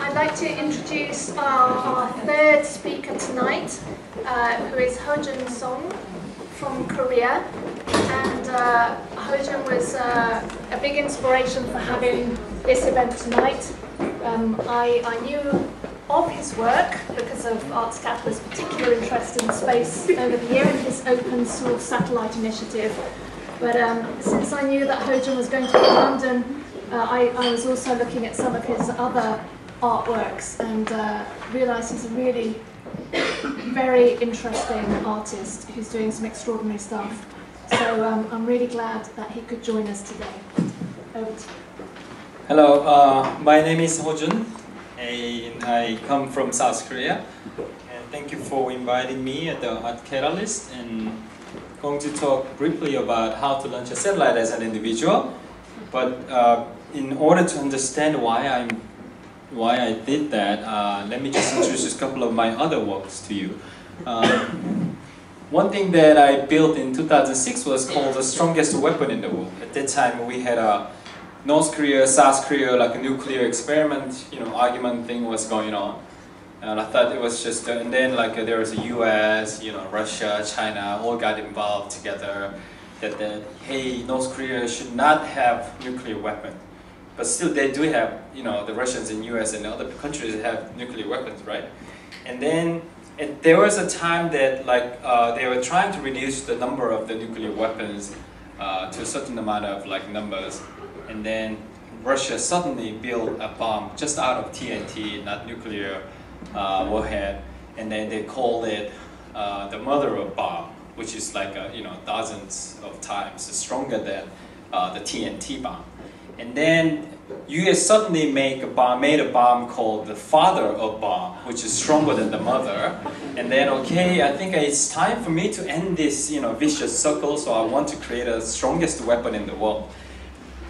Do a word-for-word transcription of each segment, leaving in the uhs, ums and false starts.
I'd like to introduce our, our third speaker tonight, uh, who is Hojun Song from Korea. And uh, Hojun was uh, a big inspiration for having this event tonight. Um, I, I knew of his work because of Arts Catalyst's particular interest in space over the year and his open source satellite initiative. But um, since I knew that Hojun was going to be in London, uh, I, I was also looking at some of his other artworks and uh, realised he's a really very interesting artist who's doing some extraordinary stuff. So um, I'm really glad that he could join us today. Over to you. Hello, uh, my name is Hojun, and I come from South Korea. And thank you for inviting me at the Arts Catalyst. And going to talk briefly about how to launch a satellite as an individual, but uh, in order to understand why I'm why I did that, uh, let me just introduce a couple of my other works to you. Uh, one thing that I built in two thousand six was called the strongest weapon in the world. At that time, we had a North Korea, South Korea, like a nuclear experiment, you know, argument thing was going on. And I thought it was just, and then like there was the U S, you know, Russia, China, all got involved together. That, that hey, North Korea should not have nuclear weapons, but still they do have, you know, the Russians and U S and other countries have nuclear weapons, right? And then and there was a time that like uh, they were trying to reduce the number of the nuclear weapons uh, to a certain amount of like numbers, and then Russia suddenly built a bomb just out of T N T, not nuclear. Uh, warhead, and then they call it uh, the mother of bomb, which is like a, you know, dozens of times stronger than uh, the T N T bomb. And then U S suddenly make a bomb, made a bomb called the father of bomb, which is stronger than the mother. And then okay, I think it's time for me to end this, you know, vicious circle. So I want to create the strongest weapon in the world.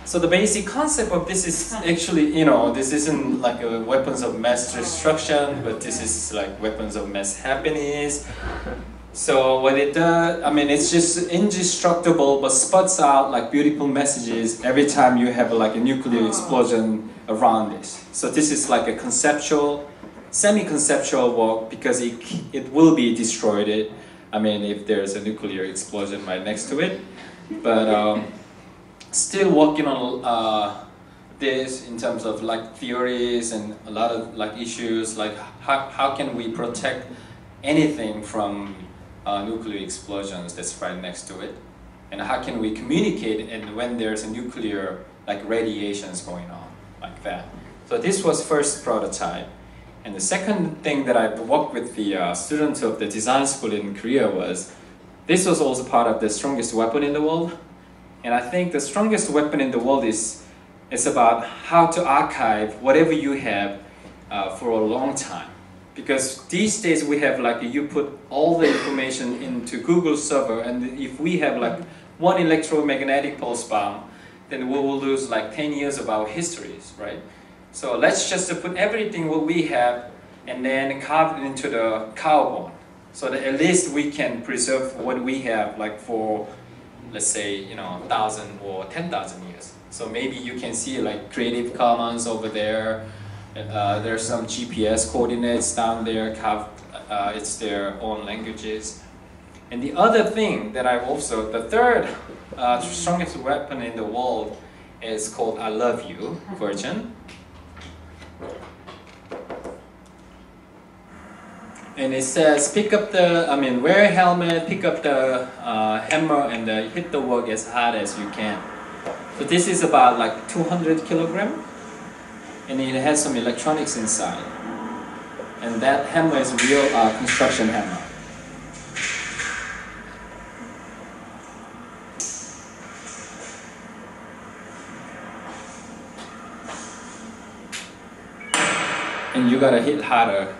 So the basic concept of this is actually, you know, this isn't like a weapons of mass destruction, but this is like weapons of mass happiness. So what it does, I mean, it's just indestructible, but spots out like beautiful messages every time you have like a nuclear explosion around this. So this is like a conceptual, semi-conceptual work because it, it will be destroyed. I mean, if there's a nuclear explosion right next to it, but um, still working on uh, this in terms of like theories and a lot of like issues like how, how can we protect anything from uh, nuclear explosions that's right next to it, and how can we communicate and when there's a nuclear like radiations going on like that. So this was first prototype, and the second thing that I worked with the uh, students of the design school in Korea was this was also part of the strongest weapon in the world. And I think the strongest weapon in the world is, is about how to archive whatever you have uh, for a long time. Because these days we have like, you put all the information into Google server, and if we have like one electromagnetic pulse bomb, then we will lose like ten years of our histories, right? So let's just put everything what we have and then carve it into the carbon, so that at least we can preserve what we have like for, let's say, you know, thousand or ten thousand years. So maybe you can see like Creative Commons over there. Uh, there's some G P S coordinates down there. Uh, it's their own languages. And the other thing that I've also, the third uh, strongest weapon in the world is called "I Love You," Virgin. And it says, pick up the, I mean, wear a helmet, pick up the uh, hammer, and uh, hit the work as hard as you can. So this is about like two hundred kilograms, and it has some electronics inside. And that hammer is a real uh, construction hammer. And you gotta hit harder.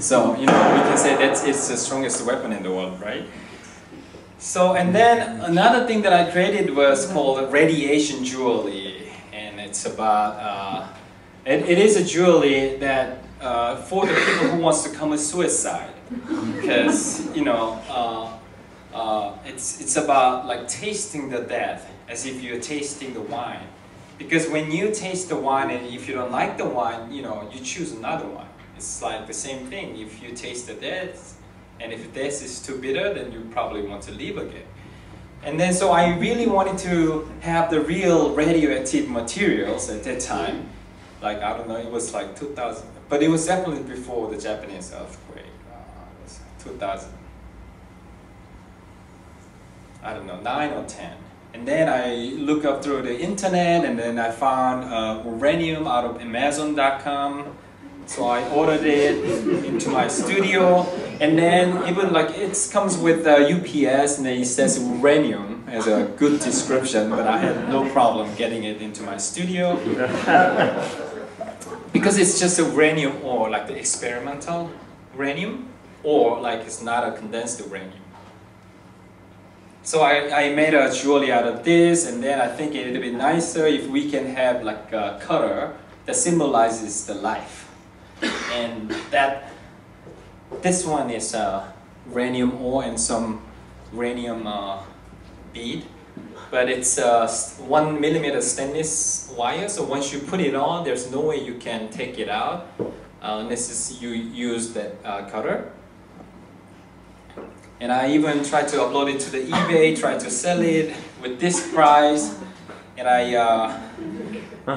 So, you know, we can say that it's the strongest weapon in the world, right? So, and then another thing that I created was called radiation jewelry. and it's about, uh, it, it is a jewelry that uh, for the people who wants to commit suicide, because, you know, uh, uh, it's, it's about like tasting the death as if you're tasting the wine. Because when you taste the wine and if you don't like the wine, you know, you choose another one. It's like the same thing. If you taste the death, and if death is too bitter, then you probably want to leave again. And then so I really wanted to have the real radioactive materials at that time. Like, I don't know, it was like two thousand, but it was definitely before the Japanese earthquake. Uh, it was two thousand, I don't know, nine or ten. And then I looked up through the internet, and then I found uh, uranium out of Amazon dot com. So I ordered it into my studio, and then even like it comes with uh, U P S, and then it says uranium as a good description, but I had no problem getting it into my studio. Because it's just a uranium ore, like the experimental uranium, or like it's not a condensed uranium. So I, I made a jewelry out of this, and then I think it would be nicer if we can have like a cutter that symbolizes the life. And that, this one is uh, uranium ore and some uranium uh, bead, but it's uh, one millimeter stainless wire. So once you put it on, there's no way you can take it out uh, unless you use that uh, cutter. And I even tried to upload it to the eBay, tried to sell it with this price, and I. Uh,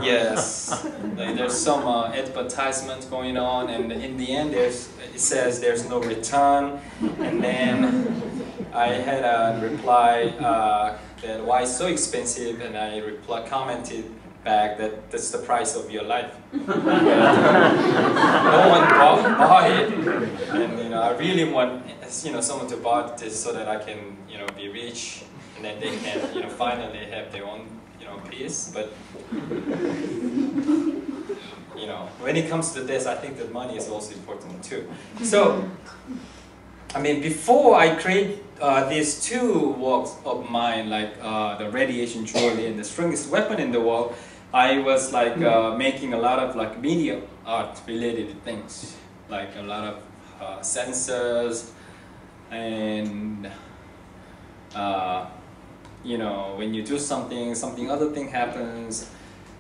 Yes, there's some uh, advertisement going on, and in the end, there's, it says there's no return. And then I had a reply uh, that why it's so expensive, and I reply, commented back that that's the price of your life. No one bought, bought it, and you know I really want you know someone to buy this so that I can you know be rich, and then they can you know finally have their own. You know, peace, but you know, when it comes to this, I think that money is also important too. So, I mean, before I create uh, these two works of mine, like uh, the radiation jewelry and the strongest weapon in the world, I was like uh, making a lot of like media art related things, like a lot of uh, sensors and. Uh, You know, when you do something, something other thing happens.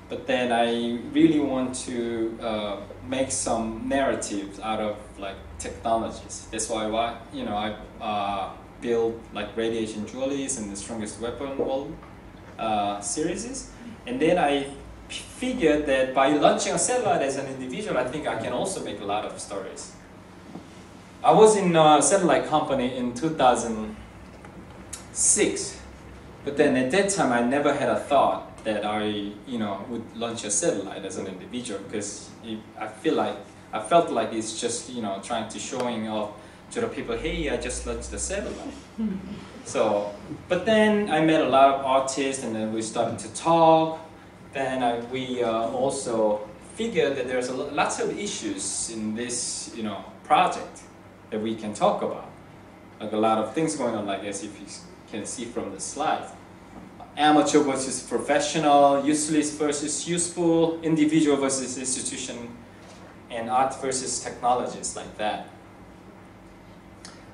But then I really want to uh, make some narratives out of like technologies. That's why, why you know, I uh, build like radiation jewelries and the strongest weapon world uh, series. And then I figured that by launching a satellite as an individual, I think I can also make a lot of stories. I was in a satellite company in two thousand six. But then at that time, I never had a thought that I, you know, would launch a satellite as an individual, because I feel like I felt like it's just, you know, trying to showing off to the people. Hey, I just launched a satellite. So, but then I met a lot of artists, and then we started to talk. Then I, we uh, also figured that there's a lot, lots of issues in this, you know, project that we can talk about. Like a lot of things going on, like as if you can see from the slide. Amateur versus professional, useless versus useful, individual versus institution, and art versus technologies, like that.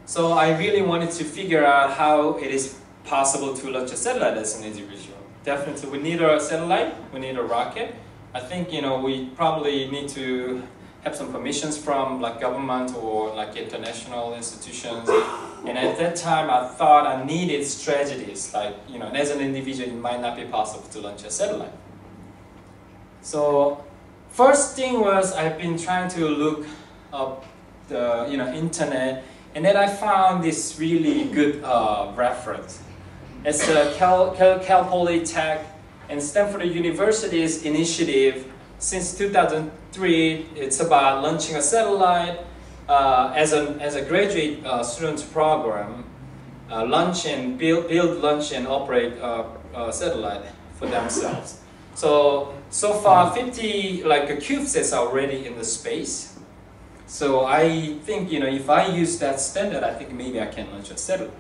So I really wanted to figure out how it is possible to launch a satellite as an individual. Definitely, we need a satellite, we need a rocket. I think, you know, we probably need to have some permissions from like government or like international institutions. And at that time, I thought I needed strategies. Like, you know, as an individual, it might not be possible to launch a satellite. So, first thing was I've been trying to look up the, you know, internet, and then I found this really good uh, reference. It's uh, Cal, Cal, Cal Poly Tech and Stanford University's initiative since two thousand three. It's about launching a satellite. Uh, as, a, as a graduate uh, students program, uh, launch and build, build, launch and operate uh, uh, satellite for themselves. So, so far fifty like CubeSats are already in the space. So I think, you know, if I use that standard, I think maybe I can launch a satellite.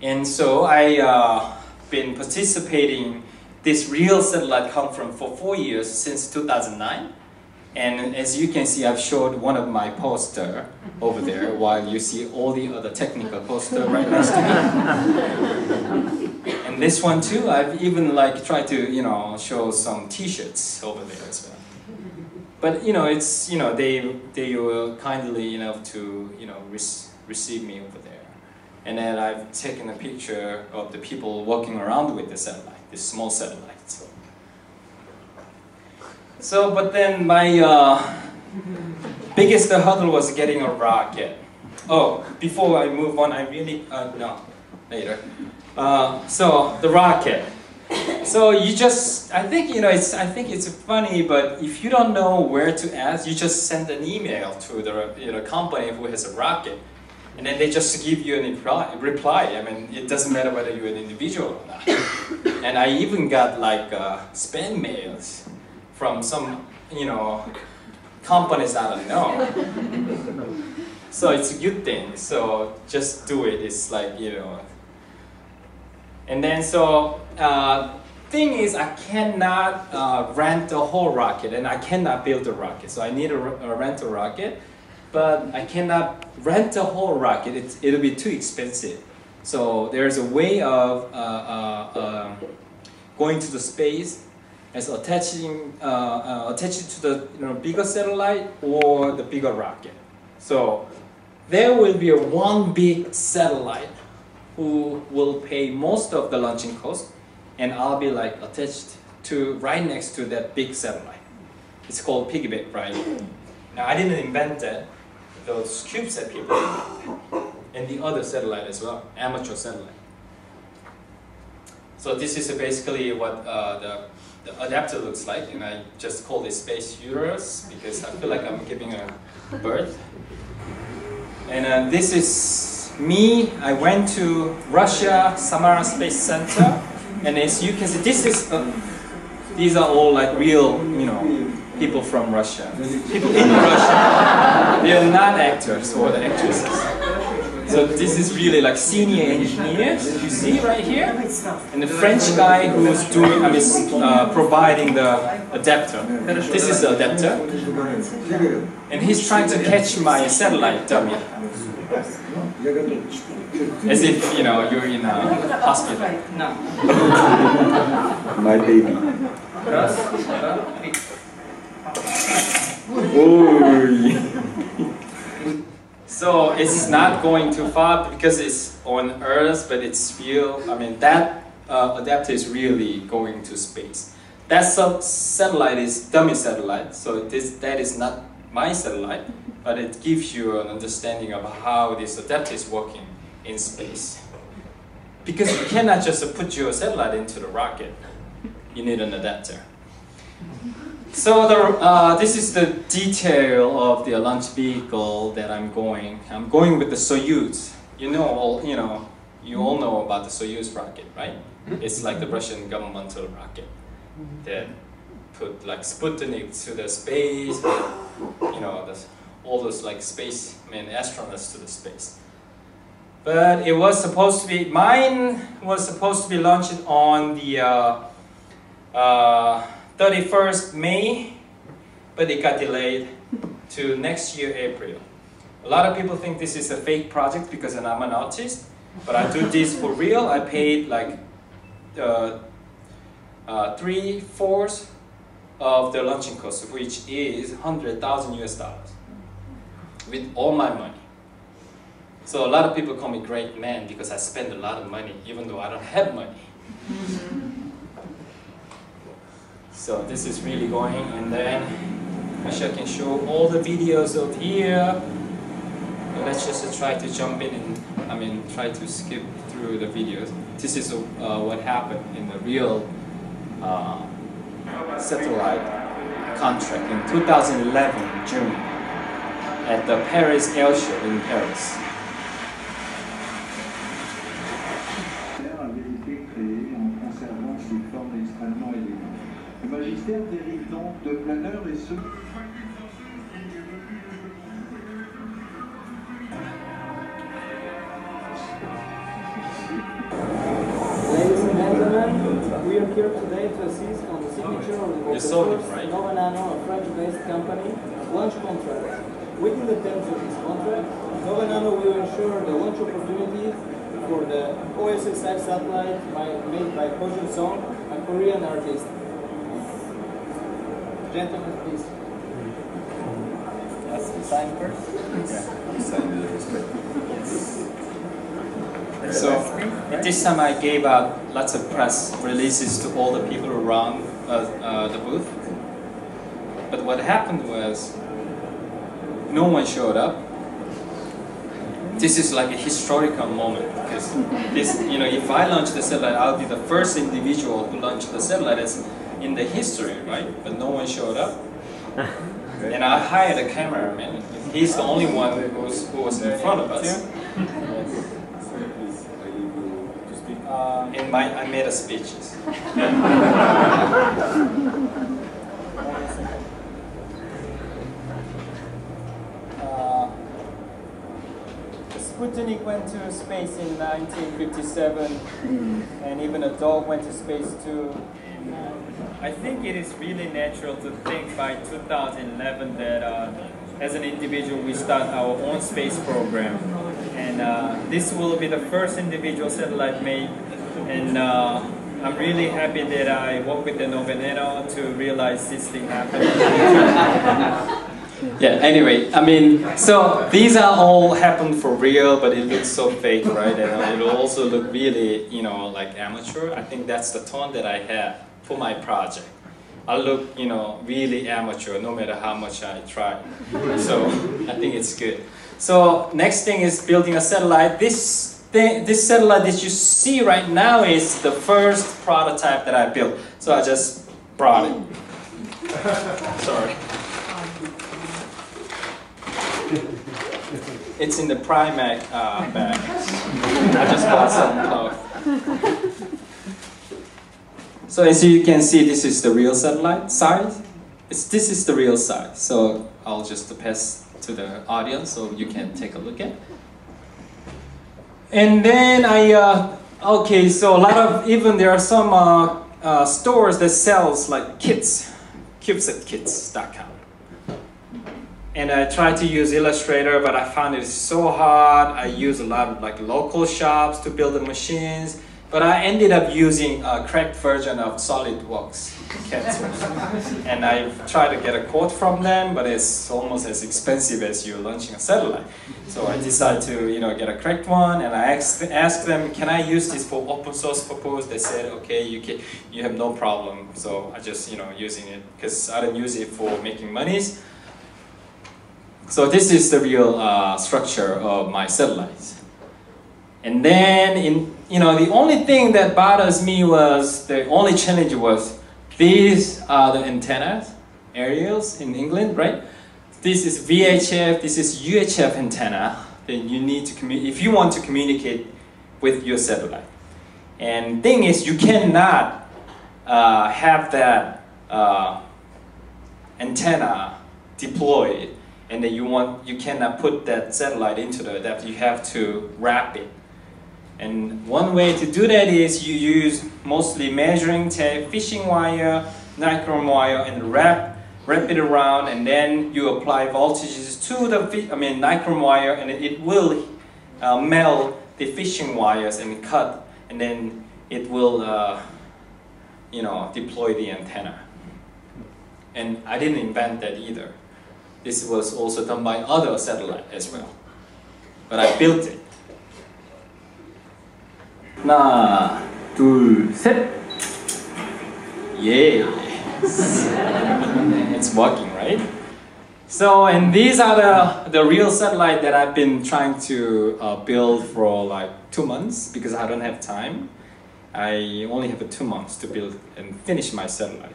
And so I uh, been participating this real satellite come from for four years since two thousand nine. And as you can see, I've showed one of my poster over there while you see all the other technical poster right next to me. And this one too, I've even like tried to, you know, show some t-shirts over there as well. But, you know, it's, you know, they, they were kindly enough to, you know, re receive me over there. And then I've taken a picture of the people walking around with the satellite, this small satellite. So, so but then my uh, biggest hurdle was getting a rocket. Oh, before I move on, I really, uh, no, later. Uh, so the rocket. So you just, I think, you know, it's, I think it's funny, but if you don't know where to ask, you just send an email to the, you know, company who has a rocket. And then they just give you a reply. I mean, it doesn't matter whether you're an individual or not. And I even got like uh, spam mails from some, you know, companies I don't know. So it's a good thing. So just do it. It's like, you know. And then so uh, thing is, I cannot uh, rent a whole rocket, and I cannot build a rocket. So I need a, a rental rocket. But I cannot rent a whole rocket, it, it'll be too expensive. So there's a way of uh, uh, uh, going to the space as attaching, uh, uh, attaching to the, you know, bigger satellite or the bigger rocket. So there will be a one big satellite who will pay most of the launching cost, and I'll be like attached to right next to that big satellite. It's called piggyback, right? Now I didn't invent that. Those CubeSat people, and the other satellite as well, amateur satellite. So this is basically what uh, the, the adapter looks like, and I just call it Space Uterus because I feel like I'm giving a birth. And uh, this is me. I went to Russia, Samara Space Center, and as you can see, this is uh, these are all like real, you know, people from Russia. People in Russia. They are not actors or the actresses. So this is really like senior engineers, you see right here. And the French guy who's doing, I mean, uh, providing the adapter. This is the adapter. And he's trying to catch my satellite dummy. As if, you know, you're in a hospital. No. My baby. So it's not going too far because it's on Earth, but it's real. I mean, that uh, adapter is really going to space. That sub satellite is dummy satellite, so this that is not my satellite, but it gives you an understanding of how this adapter is working in space. Because you cannot just put your satellite into the rocket; you need an adapter. So the, uh, this is the detail of the launch vehicle that I'm going. I'm going with the Soyuz. You know, all, you know, you all know about the Soyuz rocket, right? It's like the Russian governmental rocket that put like Sputnik to the space, and, you know, the, all those like spacemen, astronauts to the space. But it was supposed to be, mine was supposed to be launched on the Uh, uh, thirty-first of May, but it got delayed to next year, April. A lot of people think this is a fake project because I'm an artist, but I do this for real. I paid like uh, uh, three-fourths of the launching cost, which is one hundred thousand U S dollars, with all my money. So a lot of people call me great man because I spend a lot of money, even though I don't have money. So this is really going, and then Asha can show all the videos of here. But let's just try to jump in and, I mean, try to skip through the videos. This is uh, what happened in the real uh, satellite contract in two thousand eleven, June, at the Paris Air Show in Paris. Dérive donc de planeurs et ceux. Ladies and gentlemen, we we are here today to assist on the signature of the open source Nova Nano, a French-based company, launch contract. Within the terms of this contract, Nova Nano will ensure the launch opportunity for the O S S I satellite by, made by Hojun Song, a Korean artist. Gentlemen, please. Let's sign first. Yeah, sign the respect. Yes. So, at this time I gave out lots of press releases to all the people around uh, uh, the booth. But what happened was, no one showed up. This is like a historical moment, because this, you know, if I launch the satellite, I'll be the first individual who launched the satellite in the history, right? But no one showed up. And I hired a cameraman. He's the only one who was, who was in front of us. Um, and my, I made a speech. uh, Sputnik went to space in nineteen fifty-seven, and even a dog went to space too. I think it is really natural to think by two thousand eleven that uh, as an individual we start our own space program. And uh, this will be the first individual satellite made, and uh, I'm really happy that I work with the Nova Nano to realize this thing happened. Yeah, anyway, I mean, so these are all happened for real, but it looks so fake, right? And it will also look really, you know, like amateur. I think that's the tone that I have for my project. I look, you know, really amateur, no matter how much I try. So I think it's good. So next thing is building a satellite. This thing, this satellite that you see right now is the first prototype that I built. So I just brought it. Sorry. It's in the Primac uh, bag. I just bought some clothes. So as you can see, this is the real satellite size. It's, this is the real size. So I'll just pass to the audience so you can take a look at. And then I, uh, okay, so a lot of, even there are some uh, uh, stores that sells like kits, cubes at kits dot com. And I tried to use Illustrator, but I found it so hard. I use a lot of like local shops to build the machines. But I ended up using a cracked version of SolidWorks. And I tried to get a quote from them, but it's almost as expensive as you launching a satellite. So I decided to, you know, get a cracked one, and I asked, asked them, can I use this for open source purpose? They said, okay, you can, you have no problem. So I just, you know, using it, because I don't use it for making monies. So this is the real uh, structure of my satellites. And then, in, you know, the only thing that bothers me was, the only challenge was, these are the antennas, aerials in England, right? This is V H F, this is U H F antenna that you need to communicate, if you want to communicate with your satellite. And thing is, you cannot uh, have that uh, antenna deployed, and then you, want, you cannot put that satellite into the adapter, you have to wrap it. And one way to do that is you use mostly measuring tape, fishing wire, nichrome wire, and wrap, wrap it around, and then you apply voltages to the I mean, nichrome wire, and it will uh, melt the fishing wires and cut, and then it will uh, you know, deploy the antenna. And I didn't invent that either. This was also done by other satellite as well, but I built it. 하나, 둘, 셋. Yeah. It's working, right? So, and these are the, the real satellite that I've been trying to uh, build for like two months because I don't have time. I only have two months to build and finish my satellite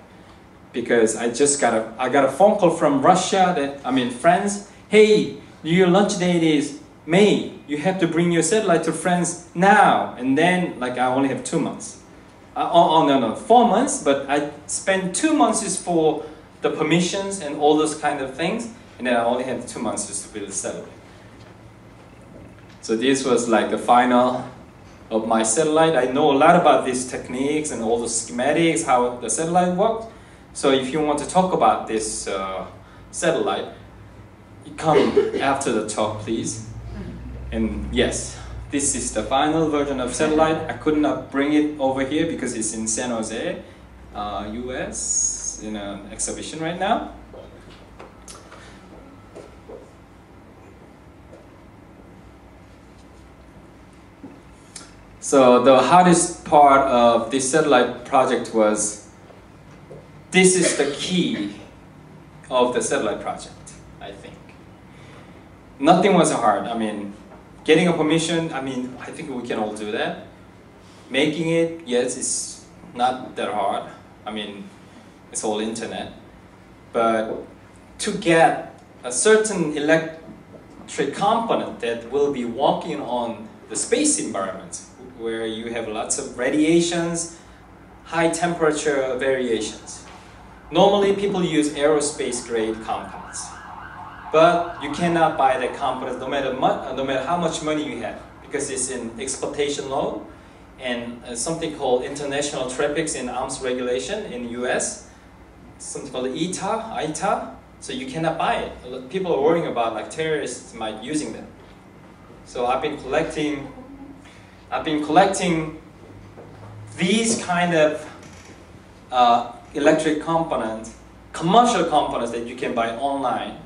because I just got a, I got a phone call from Russia, that, I mean France. Hey, your launch date is May. You have to bring your satellite to France now. And then, like, I only have two months. Uh, oh, oh, no, no, four months, but I spent two months is for the permissions and all those kind of things. And then I only had two months just to build the satellite. So this was like the final of my satellite. I know a lot about these techniques and all the schematics, how the satellite works. So if you want to talk about this uh, satellite, come after the talk, please. And yes, this is the final version of satellite. I could not bring it over here because it's in San Jose, uh, U S, in an exhibition right now. So the hardest part of this satellite project was, this is the key of the satellite project, I think. Nothing was hard. I mean, getting a permission, I mean, I think we can all do that. Making it, yes, it's not that hard. I mean, it's all internet. But to get a certain electric component that will be walking on the space environment, where you have lots of radiations, high temperature variations. Normally people use aerospace grade components, but you cannot buy that component no matter, no matter how much money you have, because it's in exploitation law and uh, something called International Traffics in Arms Regulation in U S, something called I T A R, I T A R, so you cannot buy it. People are worrying about like terrorists might using them. So I've been collecting I've been collecting these kind of uh, electric components, commercial components that you can buy online,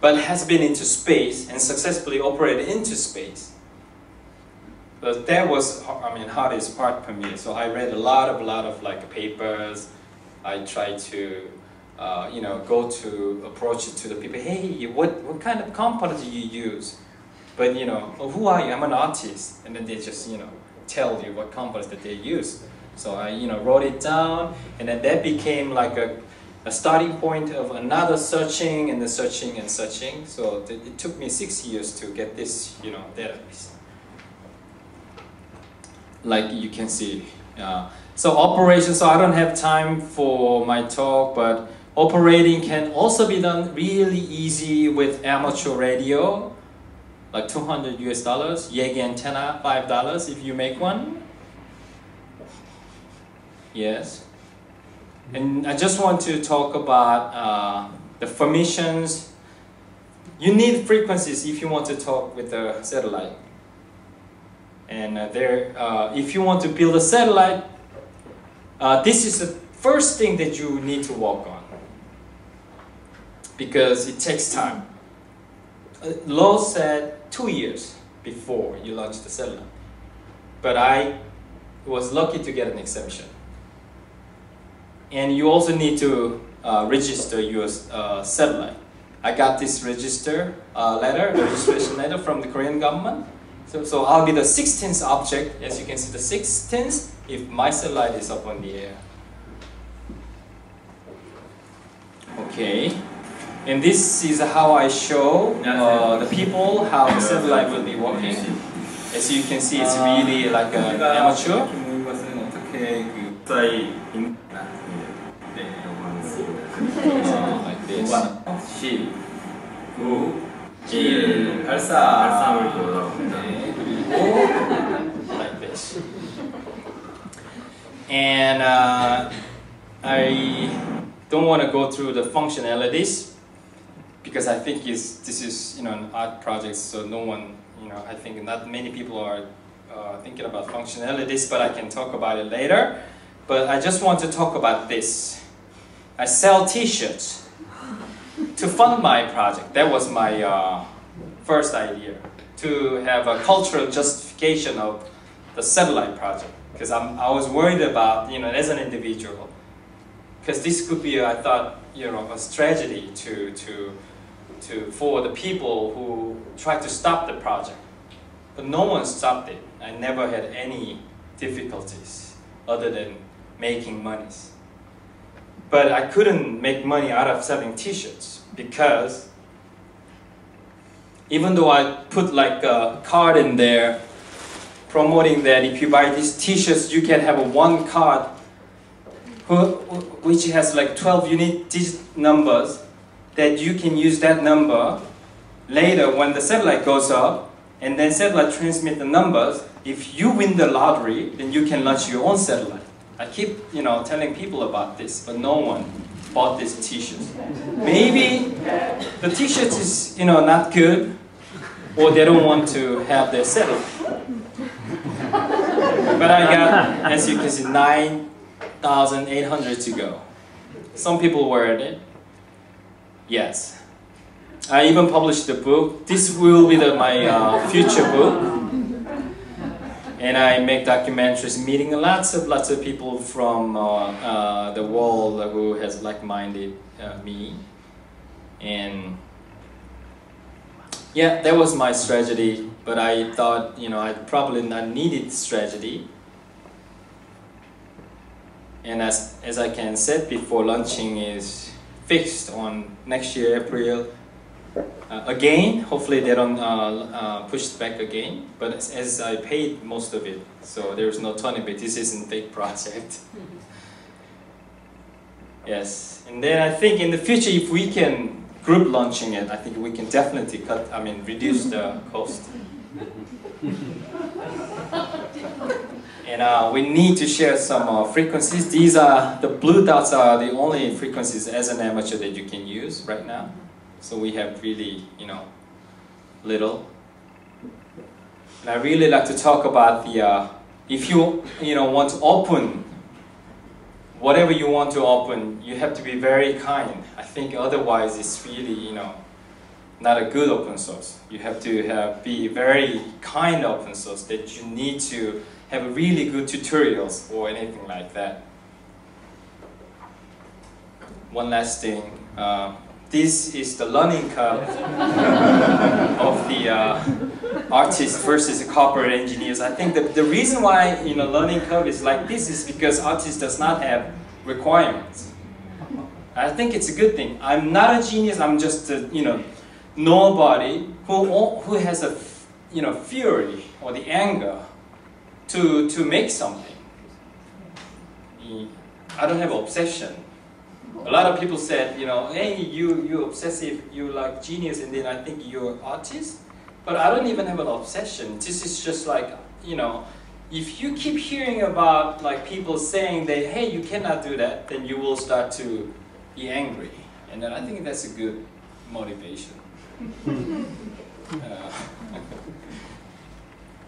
but has been into space and successfully operated into space. But that was, I mean, hardest part for me. So I read a lot of, lot of like papers. I tried to, uh, you know, go to approach it to the people. Hey, what what kind of components do you use? But you know, oh, who are you? I'm an artist, and then they just you know tell you what components that they use. So I you know wrote it down, and then that became like a, a starting point of another searching and the searching and searching. So it took me six years to get this you know database. Like you can see, uh, so operation. So I don't have time for my talk, but operating can also be done really easy with amateur radio. Like two hundred U S dollars, Yagi antenna, five dollars if you make one. Yes. And I just want to talk about uh, the formations. You need frequencies if you want to talk with the satellite. And uh, there, uh, if you want to build a satellite, uh, this is the first thing that you need to work on, because it takes time. Law said two years before you launch the satellite, but I was lucky to get an exemption. And you also need to uh, register your uh, satellite. I got this register uh, letter, registration letter from the Korean government. So, so I'll be the sixteenth object, as you can see, the sixteenth if my satellite is up on the air. Okay. And this is how I show uh, the people how the satellite will be working. As you can see, it's really like an amateur. Uh, like this. Like this. And uh, I don't want to go through the functionalities, because I think it's, this is you know an art project, so no one you know I think not many people are uh, thinking about functionalities, but I can talk about it later. But I just want to talk about this. I sell T-shirts to fund my project. That was my uh, first idea, to have a cultural justification of the satellite project, because I'm I was worried about you know as an individual, because this could be I thought you know a tragedy to to. To, for the people who tried to stop the project. But no one stopped it. I never had any difficulties other than making monies. But I couldn't make money out of selling T-shirts, because even though I put like a card in there promoting that if you buy these T-shirts, you can have a one card which has like twelve unique digit numbers, that you can use that number later when the satellite goes up, and then satellite transmit the numbers, if you win the lottery, then you can launch your own satellite. I keep, you know, telling people about this, but no one bought this T-shirt. Maybe the T-shirt is, you know, not good, or they don't want to have their satellite. But I got, as you can see, nine thousand eight hundred to go. Some people wear it. Yes. I even published a book. This will be the, my uh, future book. And I make documentaries, meeting lots of lots of people from uh, uh, the world who has like-minded uh, me. And yeah, that was my strategy. But I thought, you know, I probably not needed strategy. And as as I can said before, launching is fixed on next year April. Uh, again, hopefully they don't uh, uh, push back again, but as, as I paid most of it, so there's no twenty bit, this isn't a big project. Yes, and then I think in the future, if we can group launching it, I think we can definitely cut, I mean, reduce the cost. And uh, we need to share some uh, frequencies. These are, the blue dots are the only frequencies as an amateur that you can use right now. So we have really, you know, little. And I really like to talk about the, uh, if you, you know, want to open whatever you want to open, you have to be very kind. I think otherwise it's really, you know, not a good open source. You have to have, be very kind open source that you need to have really good tutorials or anything like that. One last thing. Uh, This is the learning curve of the uh, artists versus the corporate engineers. I think that the reason why, you know, learning curve is like this is because artists does not have requirements. I think it's a good thing. I'm not a genius. I'm just a, you know, nobody who who has a, you know, fury or the anger to to make something. I don't have obsession. A lot of people said, you know, hey, you, you're obsessive, you like genius, and then I think you're an artist. But I don't even have an obsession. This is just like, you know, if you keep hearing about like people saying that, hey, you cannot do that, then you will start to be angry. And then I think that's a good motivation. uh,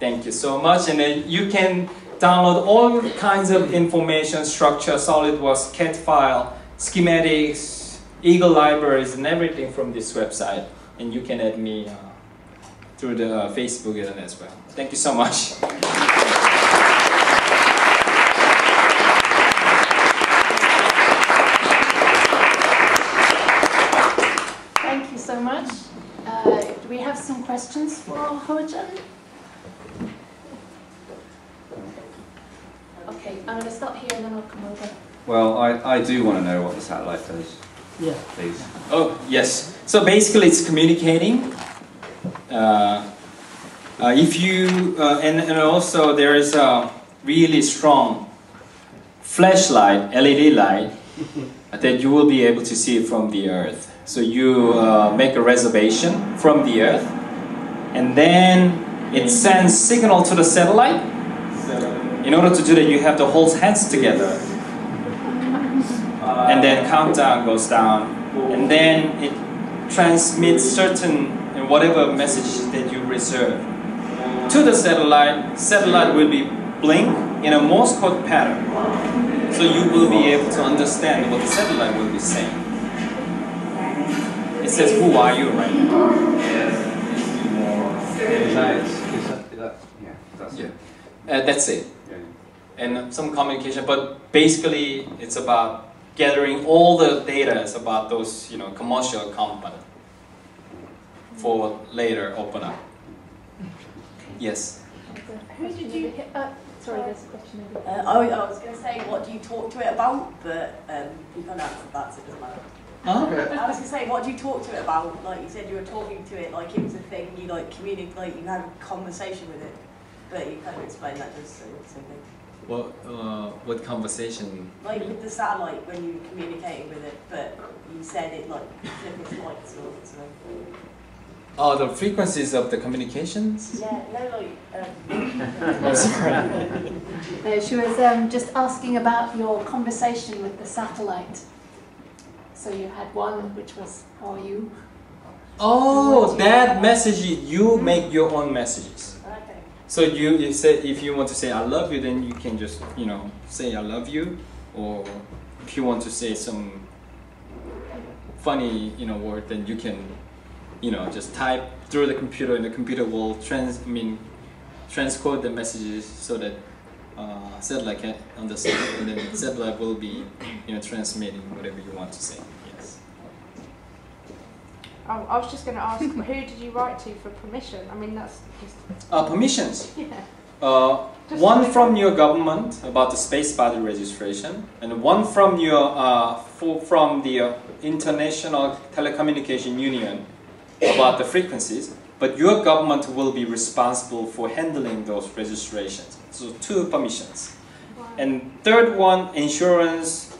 Thank you so much. And then you can download all kinds of information, structure, SolidWorks, C A D file, schematics, Eagle Libraries, and everything from this website. And you can add me uh, through the uh, Facebook as well. Thank you so much. Thank you so much. Uh, do we have some questions for Hojun? Okay, I'm going to stop here and then I'll come over. Well, I, I do want to know what the satellite does. Yeah. Please. Oh, yes. So basically it's communicating. Uh, uh, if you, uh, and, and also there is a really strong flashlight, L E D light, that you will be able to see from the Earth. So you uh, make a reservation from the Earth, and then it sends signal to the satellite. In order to do that, you have to hold hands together. And then countdown goes down, and then it transmits certain and whatever message that you reserve to the satellite. Satellite will be blink in a Morse code pattern, so you will be able to understand what the satellite will be saying. It says, "Who are you?" Right now. Yeah, uh, that's it. And some communication, but basically it's about gathering all the data is about those, you know, commercial companies for later open up. Yes. Who did you hit? Uh, sorry, there's a question. Uh, I, I was going to say, what do you talk to it about? But um, you can't answer that, so it doesn't matter. Huh? I was going to say, what do you talk to it about? Like you said, you were talking to it like it was a thing. You like communicate, like you had a conversation with it, but you kind of explained that just so it's okay. What, uh, what conversation? Like with the satellite when you communicated with it, but you said it like flipped its lights or something. Oh, the frequencies of the communications? Yeah, no, um. oh, sorry. No, she was um, just asking about your conversation with the satellite. So you had one which was, how are you? Oh, you that message, you make your own messages. Okay. So you, you say, if you want to say I love you, then you can just, you know, say I love you. Or if you want to say some funny, you know, word, then you can, you know, just type through the computer, and the computer will trans, I mean, transcode the messages so that uh, satellite can understand, and then the satellite will be, you know, transmitting whatever you want to say. Yes. Um, I was just going to ask, who did you write to for permission? I mean, that's just uh, permissions. Yeah. Uh, one from your government about the space body registration, and one from your uh, for, from the uh, International Telecommunication Union about the frequencies, but your government will be responsible for handling those registrations. So two permissions. Wow. And third one, insurance.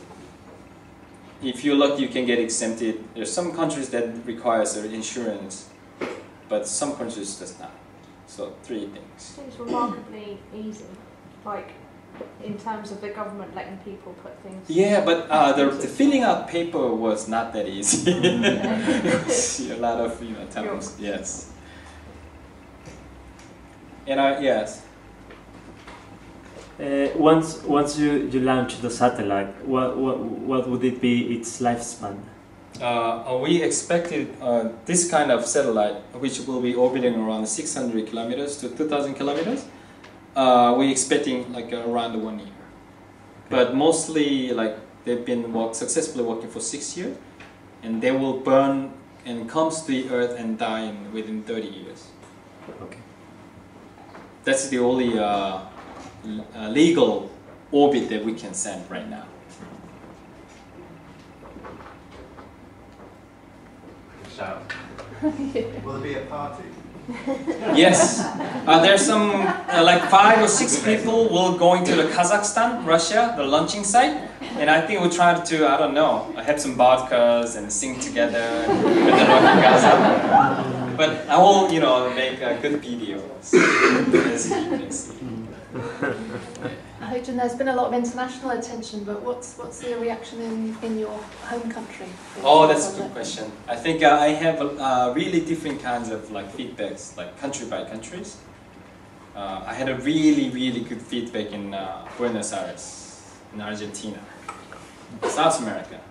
If you're lucky, you can get exempted. There's some countries that requires insurance, but some countries does not. So three things. Seems remarkably easy, like in terms of the government letting people put things. Yeah, but uh, the, the filling out paper was not that easy. A lot of, you know, attempts. Yes. And I, yes. Uh, once once you you launch the satellite, what what what would it be its lifespan? Uh, we expected uh, this kind of satellite, which will be orbiting around six hundred kilometers to two thousand kilometers, uh, we're expecting like uh, around one year. But mostly, like, they've been work successfully working for six years, and they will burn and comes to the Earth and die in, within thirty years. Okay. That's the only uh, uh, legal orbit that we can send right now. Out. Will there be a party? Yes. Uh, there's some, uh, like five or six people will going to the Kazakhstan, Russia, the launching site, and I think we'll try to, I don't know, have some vodkas and sing together with the rocket Gaza. But I will, you know, make uh, good videos. Hojun, there's been a lot of international attention, but what's what's the reaction in, in your home country? Oh, that's a good question. I think uh, I have uh, really different kinds of like feedbacks, like country by countries. Uh, I had a really, really good feedback in uh, Buenos Aires, in Argentina, South America.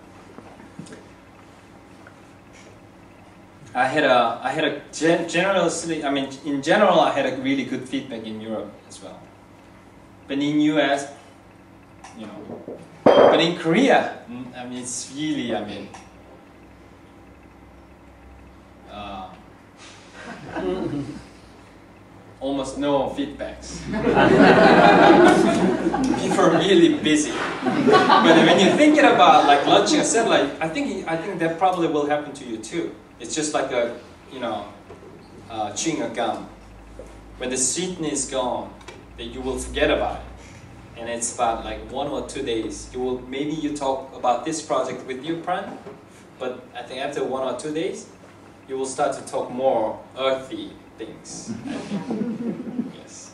I had a I had a gen generally, I mean, in general, I had a really good feedback in Europe as well. But in U S, you know, but in Korea, I mean, it's really, I mean, uh, almost no feedbacks. People are really busy. But when you're thinking about like launching a satellite, I think I think that probably will happen to you too. It's just like a, you know, uh, chewing a gum. When the sweetness is gone, that you will forget about it, and it's about like one or two days. You will maybe you talk about this project with your friend, but I think after one or two days, you will start to talk more earthy things. Yes. Is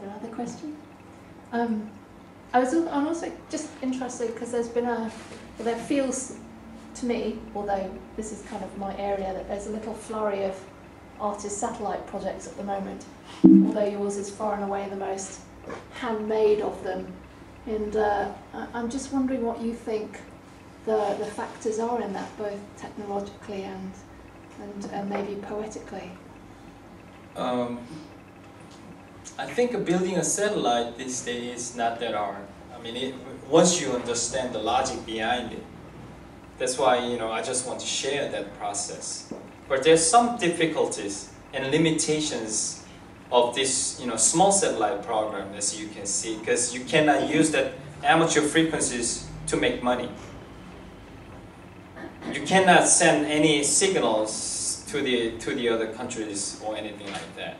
there another question? Um, I was I'm also just interested because there's been a well, there feels to me, although this is kind of my area, that there's a little flurry of artist satellite projects at the moment, although yours is far and away the most handmade of them. And uh, I'm just wondering what you think the, the factors are in that, both technologically and, and, and maybe poetically. Um, I think building a satellite these days is not that hard. I mean, it, once you understand the logic behind it, that's why, you know, I just want to share that process. But there's some difficulties and limitations of this, you know, small satellite program, as you can see, because you cannot use that amateur frequencies to make money. You cannot send any signals to the to the other countries or anything like that.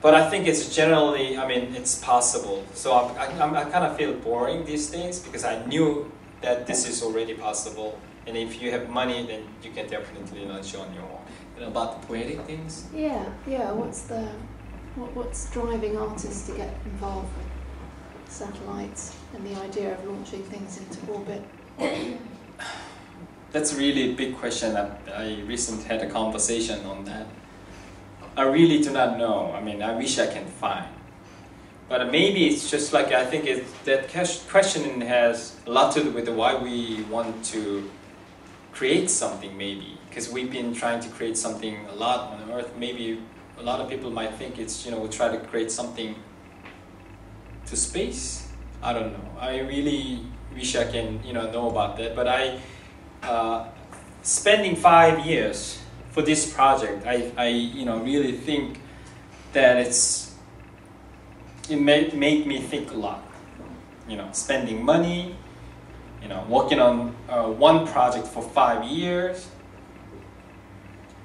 But I think it's generally, I mean, it's possible. So I I, I kind of feel boring these days because I knew that this is already possible. And if you have money, then you can definitely launch on your own. And about the poetic things? Yeah, yeah. What's the what, what's driving artists to get involved with satellites and the idea of launching things into orbit? That's really a big question. I, I recently had a conversation on that. I really do not know. I mean, I wish I can find. But maybe it's just like, I think it's, that question has a lot to do with why we want to create something, maybe. Because we've been trying to create something a lot on Earth. Maybe a lot of people might think it's, you know, we try to create something to space. I don't know. I really wish I can, you know, know about that. But I, uh, spending five years for this project, I, I you know, really think that it's, it made, made me think a lot, you know, spending money, you know, working on uh, one project for five years.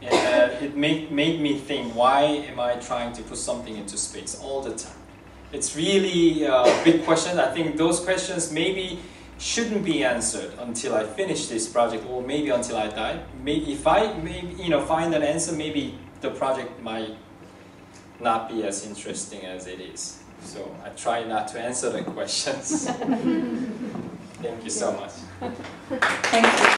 And uh, it made, made me think, why am I trying to put something into space all the time? It's really a big question. I think those questions maybe shouldn't be answered until I finish this project, or maybe until I die. Maybe if I maybe, you know, find an answer, maybe the project might not be as interesting as it is. So I try not to answer the questions. Thank you so much. Thank you.